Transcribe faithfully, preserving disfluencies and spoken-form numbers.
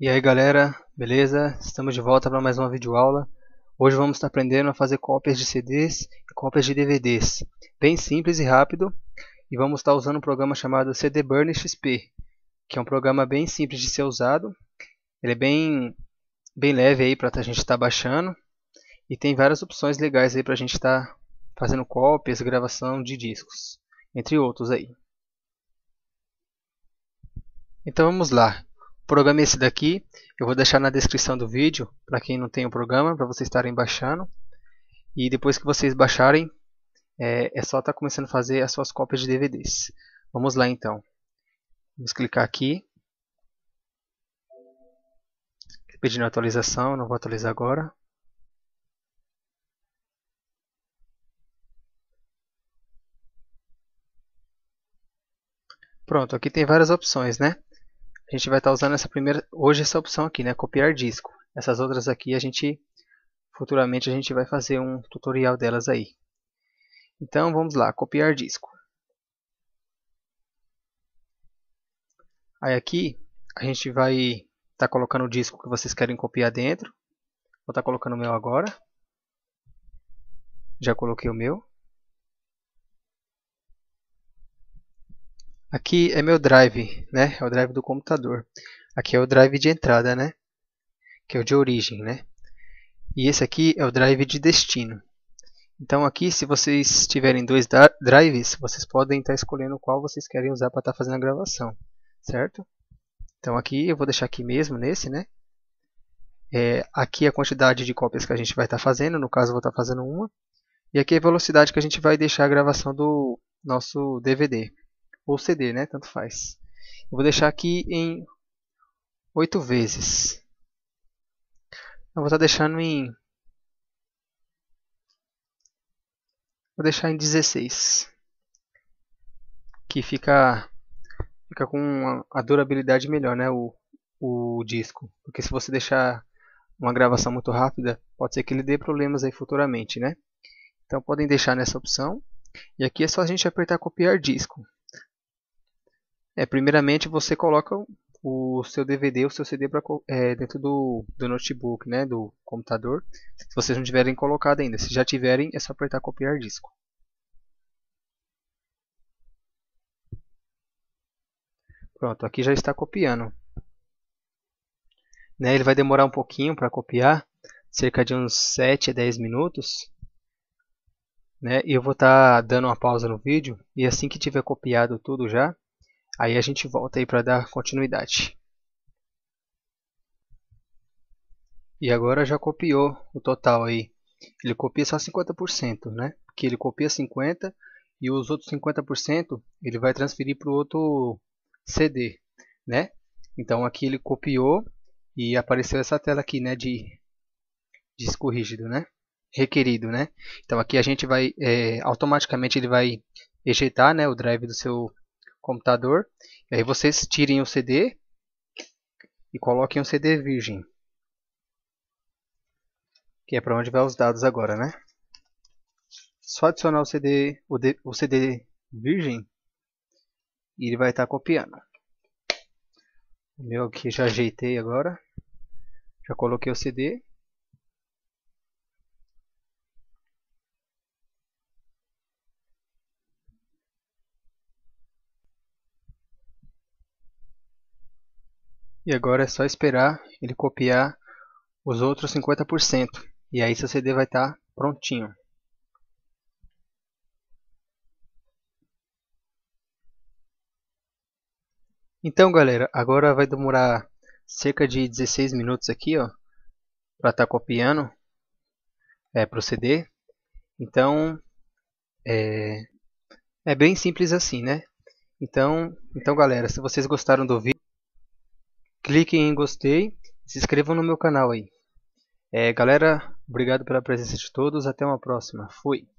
E aí galera, beleza? Estamos de volta para mais uma videoaula. Hoje vamos estar aprendendo a fazer cópias de C Ds e cópias de D V Ds. Bem simples e rápido. E vamos estar usando um programa chamado C D Burner X P, que é um programa bem simples de ser usado. Ele é bem, bem leve aí para a gente estar baixando. E tem várias opções legais aí para a gente estar fazendo cópias, gravação de discos, entre outros aí. Então vamos lá. O programa é esse daqui, eu vou deixar na descrição do vídeo, para quem não tem o programa, para vocês estarem baixando. E depois que vocês baixarem, é, é só estar tá começando a fazer as suas cópias de D V Ds. Vamos lá então. Vamos clicar aqui. Pedindo atualização, não vou atualizar agora. Pronto, aqui tem várias opções, né? A gente vai estar usando essa primeira, hoje essa opção aqui, né, copiar disco. Essas outras aqui a gente futuramente a gente vai fazer um tutorial delas aí. Então vamos lá, copiar disco. Aí aqui a gente vai estar colocando o disco que vocês querem copiar dentro. Vou estar colocando o meu agora. Já coloquei o meu. Aqui é meu drive, né? É o drive do computador. Aqui é o drive de entrada, né? Que é o de origem, né? E esse aqui é o drive de destino. Então aqui, se vocês tiverem dois drives, vocês podem estar escolhendo qual vocês querem usar para estar fazendo a gravação, certo? Então aqui eu vou deixar aqui mesmo nesse, né? É, aqui a quantidade de cópias que a gente vai estar fazendo. No caso, eu vou estar fazendo uma. E aqui a velocidade que a gente vai deixar a gravação do nosso D V D. Ou C D, né? Tanto faz. Eu vou deixar aqui em oito vezes. Eu vou estar deixando em... Vou deixar em dezesseis. Que fica, fica com a durabilidade melhor, né? O, o disco. Porque se você deixar uma gravação muito rápida, pode ser que ele dê problemas aí futuramente, né? Então podem deixar nessa opção. E aqui é só a gente apertar copiar disco. É, primeiramente você coloca o seu D V D, o seu C D pra, é, dentro do, do notebook, né, do computador. Se vocês não tiverem colocado ainda, se já tiverem, é só apertar copiar disco. Pronto, aqui já está copiando. Né, ele vai demorar um pouquinho para copiar, cerca de uns sete a dez minutos. Né, e eu vou estar dando uma pausa no vídeo, e assim que tiver copiado tudo já, aí a gente volta aí para dar continuidade. E agora já copiou o total aí. Ele copia só cinquenta por cento, né? Porque ele copia cinquenta por cento e os outros cinquenta por cento ele vai transferir para o outro C D, né? Então aqui ele copiou e apareceu essa tela aqui, né? De disco rígido, né? Requerido, né? Então aqui a gente vai, é, automaticamente ele vai ejetar, né? O drive do seu computador, e aí vocês tirem o C D e coloquem o C D virgem, que é para onde vai os dados agora, né? Só adicionar o CD o, D, o C D virgem e ele vai estar tá copiando. O meu aqui já ajeitei agora, já coloquei o C D. E agora é só esperar ele copiar os outros cinquenta por cento. E aí seu C D vai estar tá prontinho. Então galera, agora vai demorar cerca de dezesseis minutos aqui, ó, para estar tá copiando é, para o C D. Então é, é bem simples assim, né? Então, então galera, se vocês gostaram do vídeo, cliquem em gostei e se inscrevam no meu canal aí. É, galera, obrigado pela presença de todos. Até uma próxima. Fui!